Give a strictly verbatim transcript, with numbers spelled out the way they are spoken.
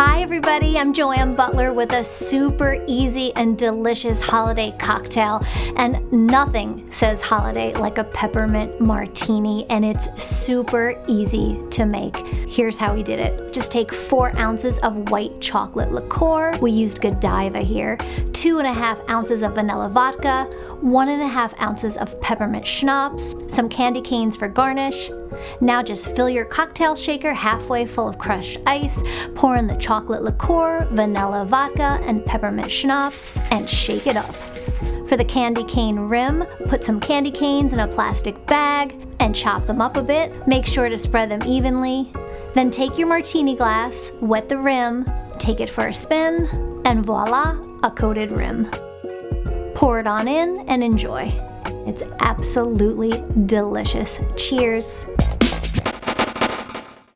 Hi everybody, I'm Joanne Butler with a super easy and delicious holiday cocktail, and nothing says holiday like a peppermint martini, and it's super easy to make. Here's how we did it. Just take four ounces of white chocolate liqueur, we used Godiva here, two and a half ounces of vanilla vodka, one and a half ounces of peppermint schnapps, some candy canes for garnish. Now just fill your cocktail shaker halfway full of crushed ice, pour in the chocolate liqueur, vanilla vodka, and peppermint schnapps, and shake it up. For the candy cane rim, put some candy canes in a plastic bag and chop them up a bit. Make sure to spread them evenly. Then take your martini glass, wet the rim, take it for a spin, and voila, a coated rim. Pour it on in and enjoy. It's absolutely delicious. Cheers.